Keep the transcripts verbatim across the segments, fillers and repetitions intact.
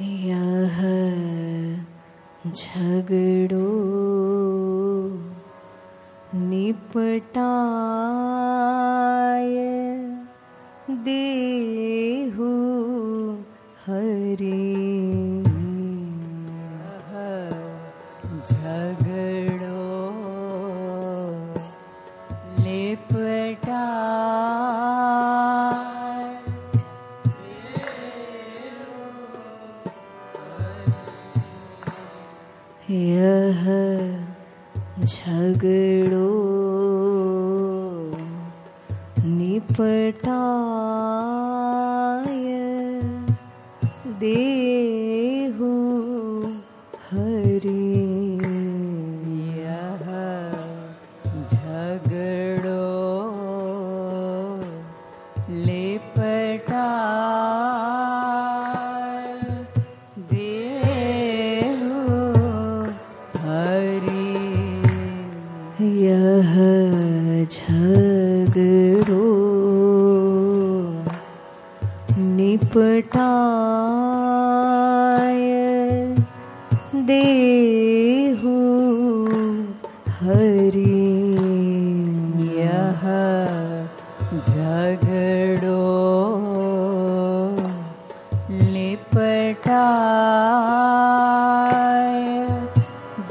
यह झगड़ो निपटाय देहु हरे। झगड़ो निपटा यह झगड़ो निपटाय देहु हरि। यह झगड़ो निपटाय देहु हरि। यह झगड़ो निपटाय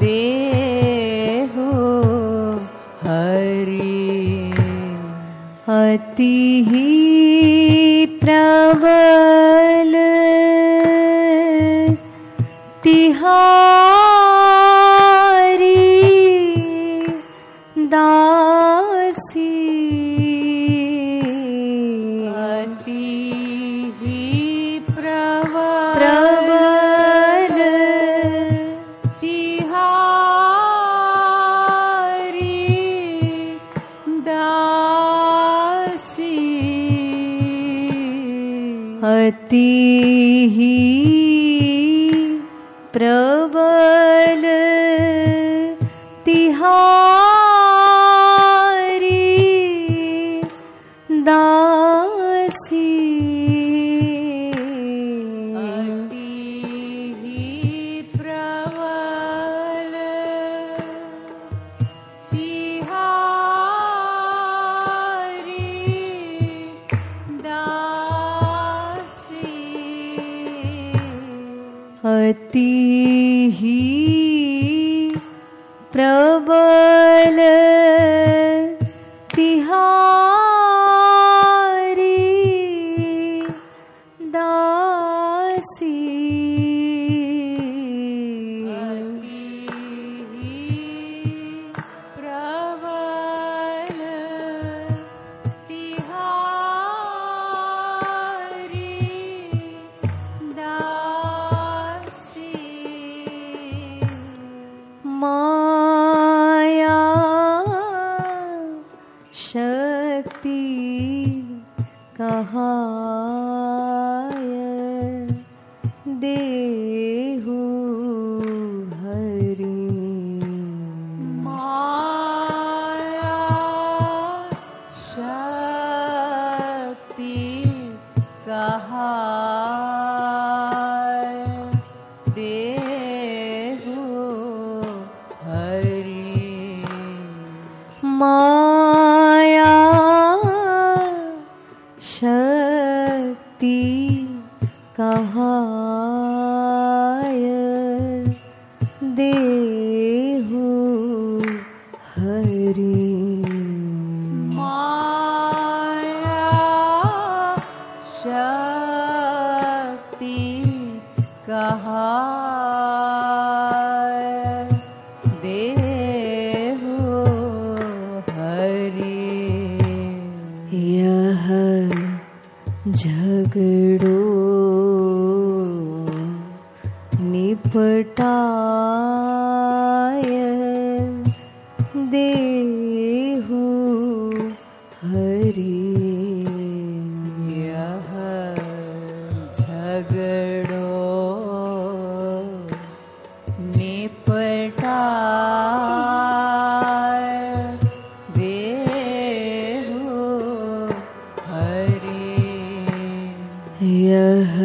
देहु हरि। यह झगड़ो निपटाय देहु हरि। अति ही प्रबल तिहारी दासी। अति ही प्रबल प्रबल तिहारी दासी। अति ही प्रबल तिहारी दासी। अति ही प्रबल तिहारी दासी। अति ही प्रबल तिहारी दासी। अति ही प्रबल तिहारी दासी। माया शक्ति कहाय देहु हरि। माया शक्ति कहाय दे माया शक्ति कहाय देहु हरि। माया शक्ति कहाय देहु झगड़ो निपटाय देहु हरि। यह झगड़ो निपटाय देहु हरि। यह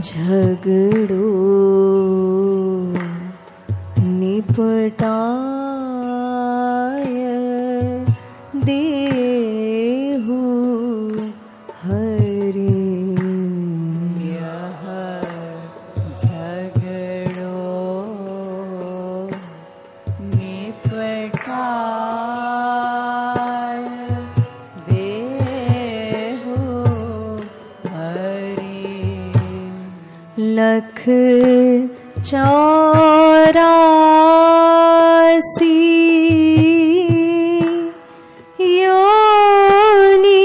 झ झगड़ो निपटाय देहु हरि। यह झगड़ो निपटाय देहु हरि। लख चौरासी योनि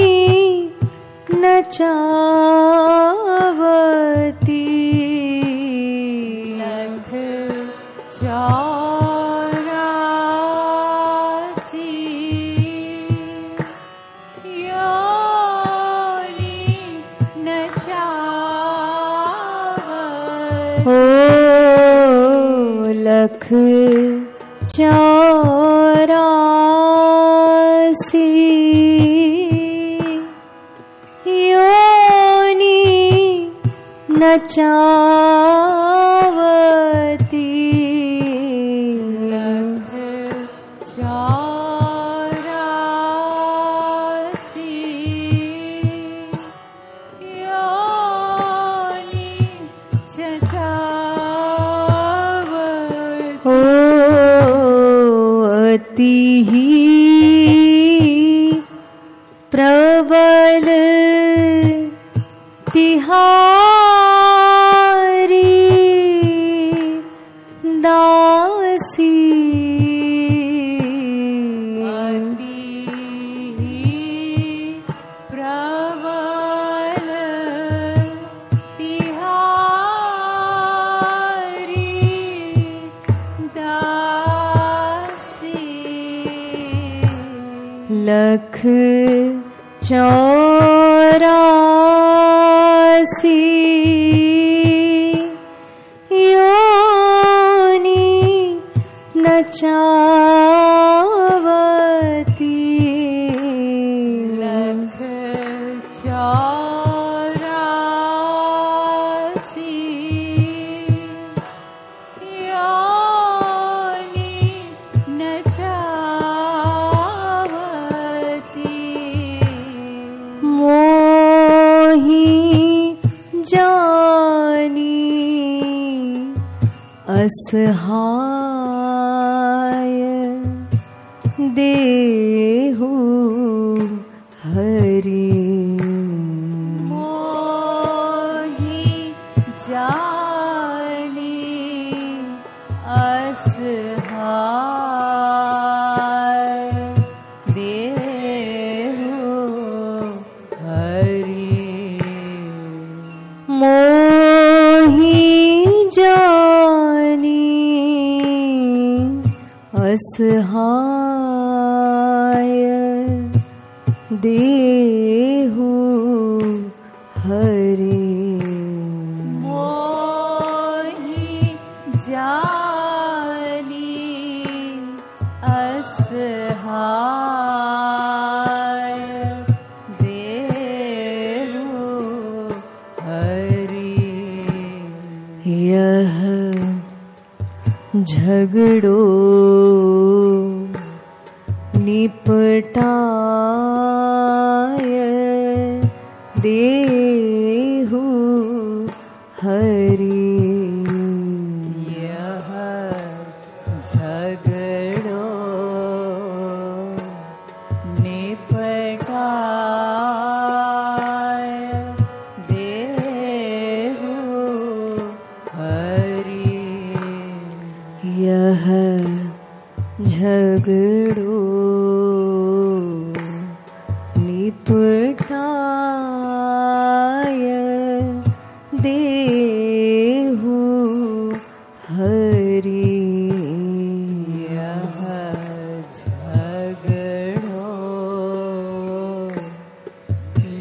नचावती। लख चौरासी योनि नचावती। लख चौरासी योनि नचावती। लख चौरासी योनि नचावती। अति ही प्रबल तिहारी दासी। अति ही प्रबल तिहारी दासी। लख चौरासी योनि नचावती। लख चौरासी योनि नचा। असहाय देहु हरि। मोहि जानि असहाय देहु हरि। मोहि असहाय देहु हरि। मोहि जानि असहाय देहु हरि। यह झगड़ो निपटाय देहु हरि। यह झगड़ो निपटाय देहु हरि। यह झगड़ो निपटाय देहु हरि। यह झगड़ो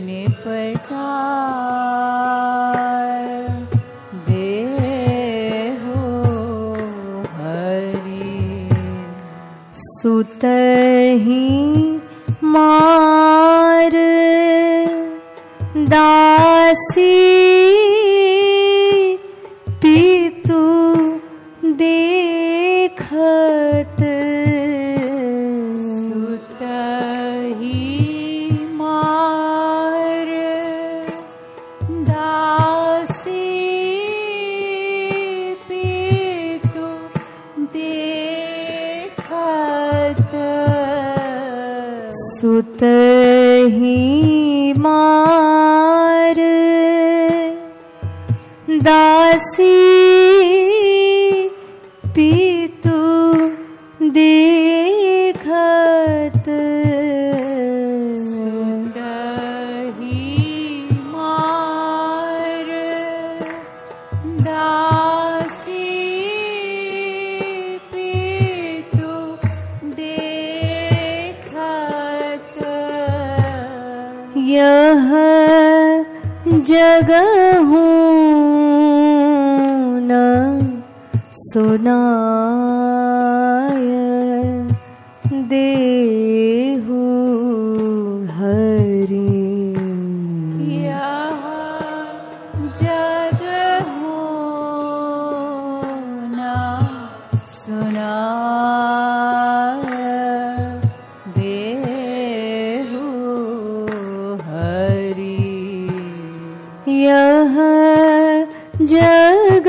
निपटाय देहु हरि। सुतहि मार दासी दासी पीतु देखत सुदही मार दासी पीतु देखत यह जगहू सुनाय देहु हरि यह जग हो ना सुनाय देहु हरि यह जग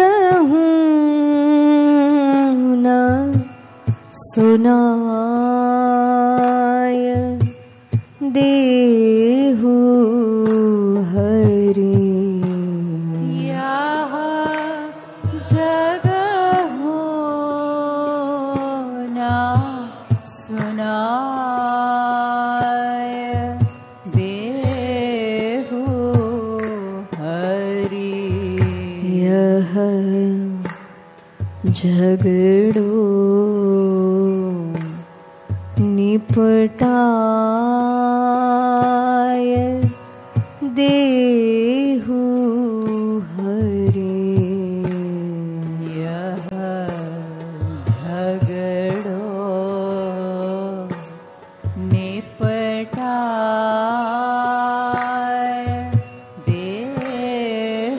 सुनाय देहु हरि यह जग हो ना सुनाय देहु हरि यह झगड़ो निपटाय देहु हरि यह झगड़ो निपटाय देहु हरि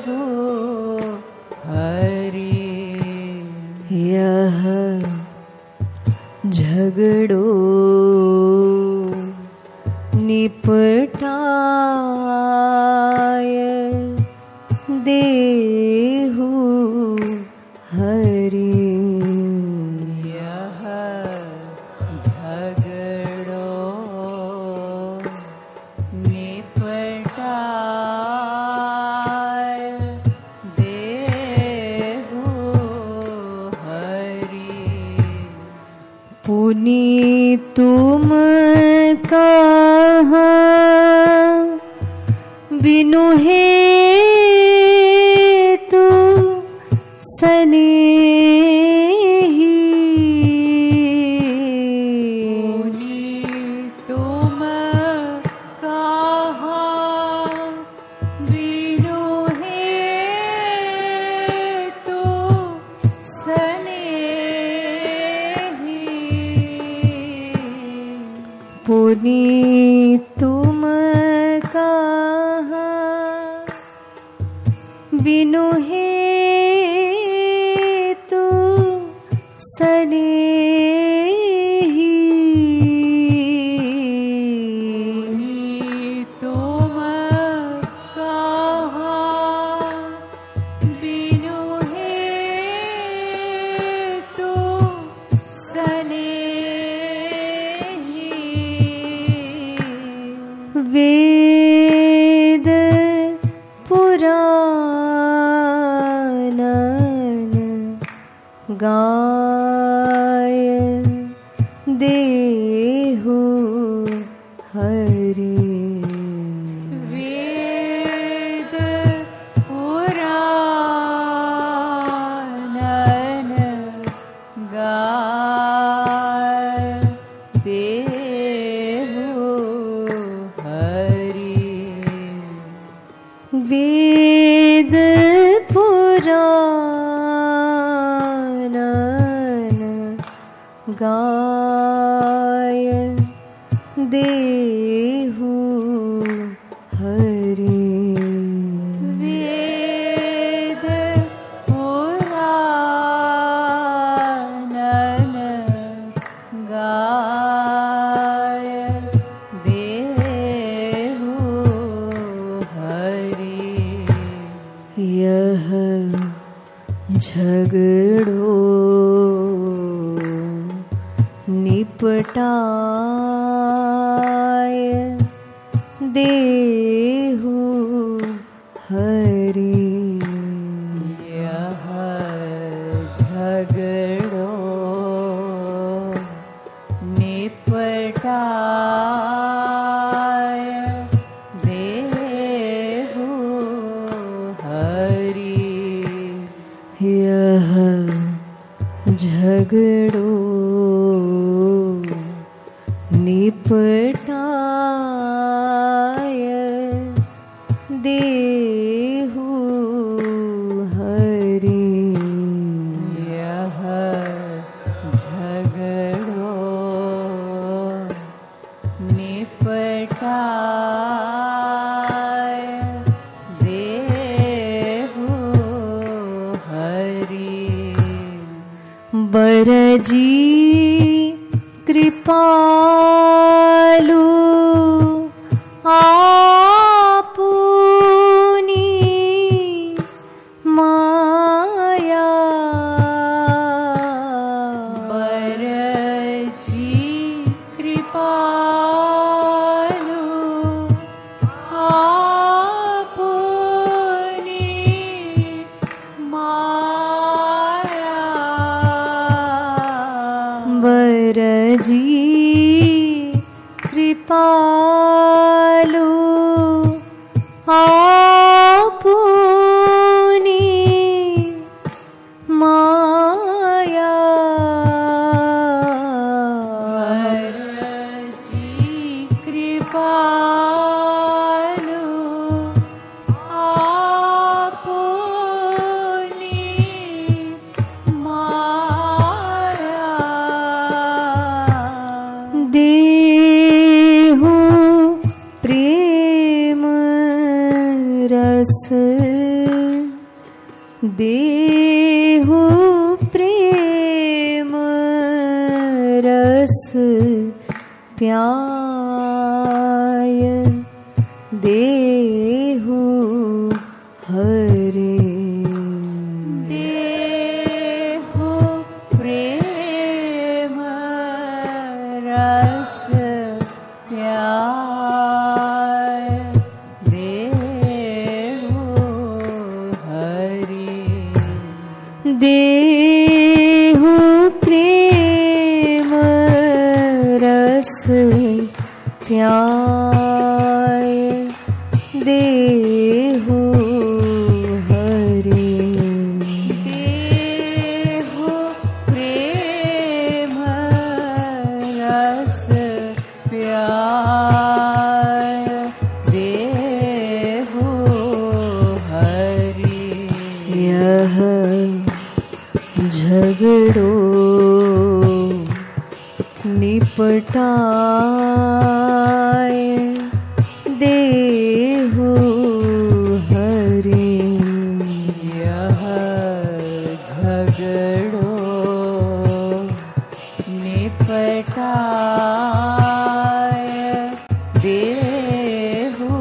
यह झगड़ो निपटाय देहु हरि यह झगड़ो निपटाय देहु हरि पुनि तुम का बिनु है तू सनेही पुनि तुम कहा बिनु है तू सनेही पुनि तुम बिनु है तू सनेही पुनि तुम कहा बिनु है तू सनेही वेद पुराण गाय देहु हरि वेद पुराणन गाय देहु हरि वेद पुराण गाय देहु हरि वेद पुराणन गाय देहु हरि यह झगड़ो निपटाय देहु हरि यह झगड़ों निपटाय देहु हरि। यह झगड़ों निपटाय बरजी कृपालु आपुनी माया। बरजी कृपालु आपुनी माया। जी कृपालु आपुनी माया। जी कृपालु आपुनी माया। प्रेम रस देहु प्रेम रस प्याय देहु हरे। देहु प्रेम रस प्याय देहु हरि। देहु प्रेम रस प्याय देहु हरि। देहु प्रेम रस प्याय झगड़ों निपटाय देहु हरि। यह झगड़ों निपटाय देहु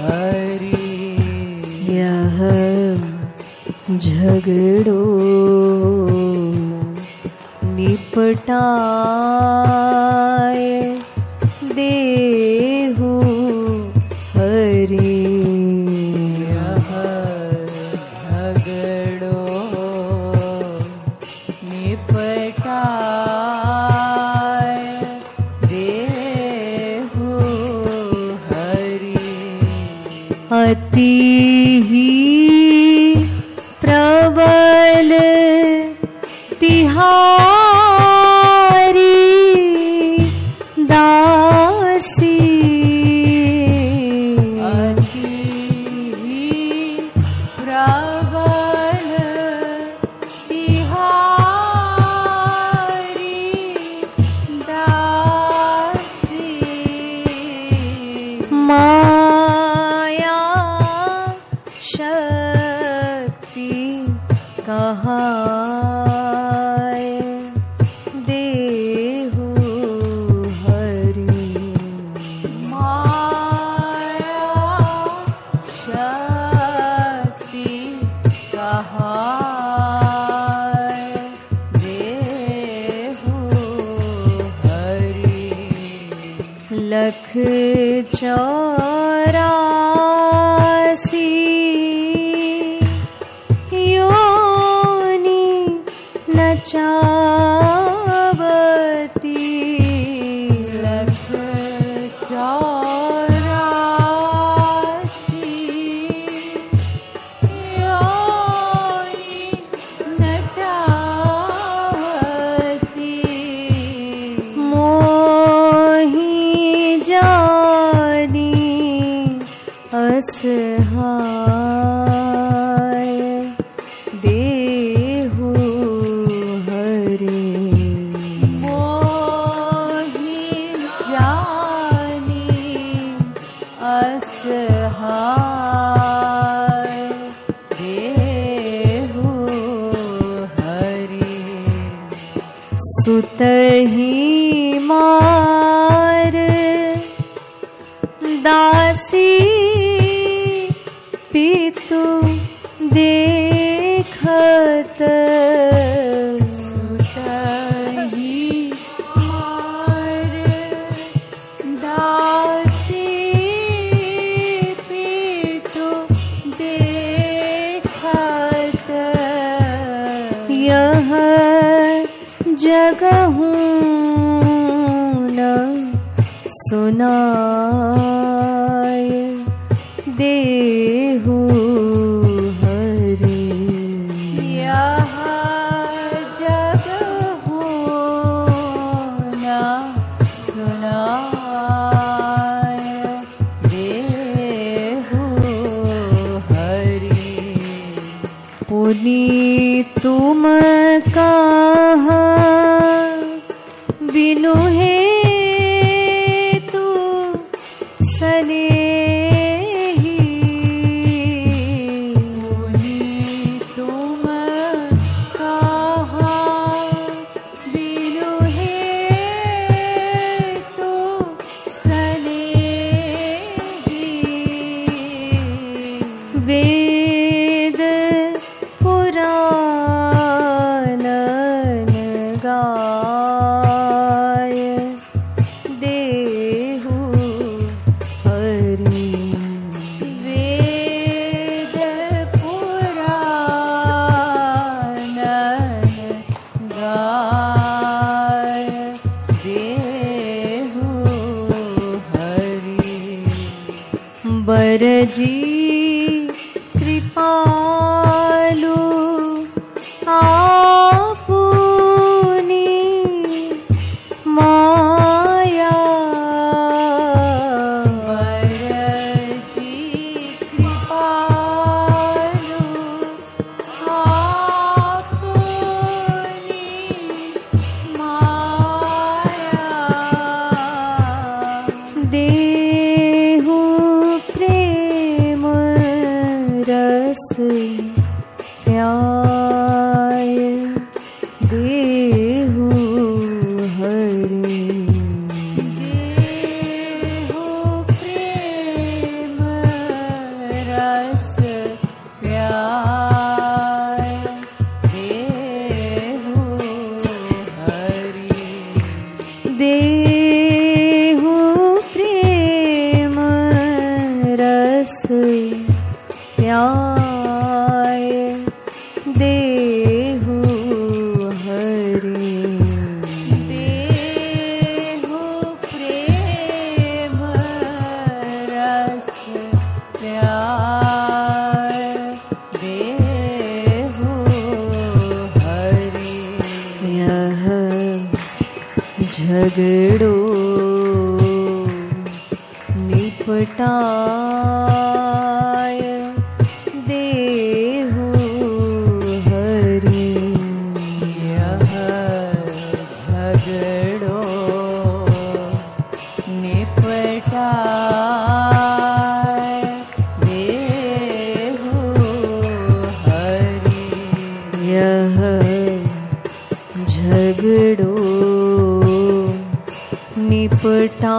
हरि। यह झगड़ों निपटाय देहु हरि। यह झगड़ों निपटाय देहु हरि। अति ही प्रबल तिहारी दासी। अति प्रबल तिहारी दासी माया कहाय देहु हरि। माया शक्ति कहाय देहु हरि। लख चौरासी नचावती। लख चौरासी योनि सुतहि मार दासी पितु देखत जगहूँ न सुनाय देहू हरे। यह जगहूँ न सुनाय देहू हरे। पुनि तुम कहाँ बिनु है तू सनेही। मुनि तुम कहा बिनु है तू सनेही। वेद पुराण गा जी कृपालु आपुनी माया। जी कृपालु आपुनी माया दे प्याय देहु हरि। देहु प्रेम रस प्याय देहु हरि। देहु प्रेम रस प्याय देहु हरि। देहु प्रेम रस प्याय देहु हरि। यह झगड़ो निपटाय झगड़ो निपटा।